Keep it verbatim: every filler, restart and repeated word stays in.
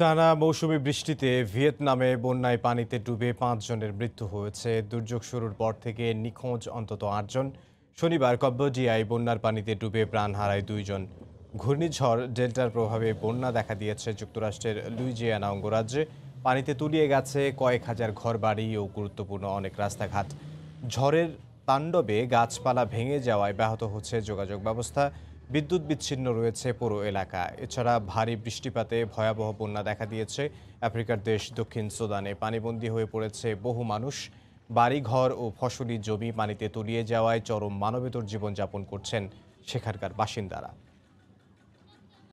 টানা মৌসুমি বৃষ্টিতে ভিয়েতনামে বন্যায় পানিতে ডুবে পাঁচ জনের মৃত্যু হয়েছে। দুর্যোগ শুরুর পর থেকে নিখোঁজ অন্তত আট জন। শনিবার কম্বোডিয়ায় বন্যার পানিতে ডুবে প্রাণ হারায় দুইজন। ঘূর্ণিঝড় ডেল্টার প্রভাবে বন্যা দেখা দিয়েছে যুক্তরাষ্ট্রের লুইজিয়ানা অঙ্গরাজ্যে। পানিতে তলিয়ে গেছে কয়েক হাজার ঘরবাড়ি ও গুরুত্বপূর্ণ অনেক রাস্তাঘাট। ঝড়ের তাণ্ডবে গাছপালা ভেঙে যাওয়ায় ব্যাহত হচ্ছে যোগাযোগ ব্যবস্থা, বিদ্যুৎ বিচ্ছিন্ন রয়েছে পুরো এলাকা। এছাড়া ভারী বৃষ্টিপাতে ভয়াবহ বন্যা দেখা দিয়েছে আফ্রিকার দেশ দক্ষিণ সুদানে। পানিবন্দী হয়ে পড়েছে বহু মানুষ। বাড়িঘর ও ফসলি জমি পানিতে তলিয়ে যাওয়ায় চরম মানবেতর জীবনযাপন করছেন সেখানকার বাসিন্দারা।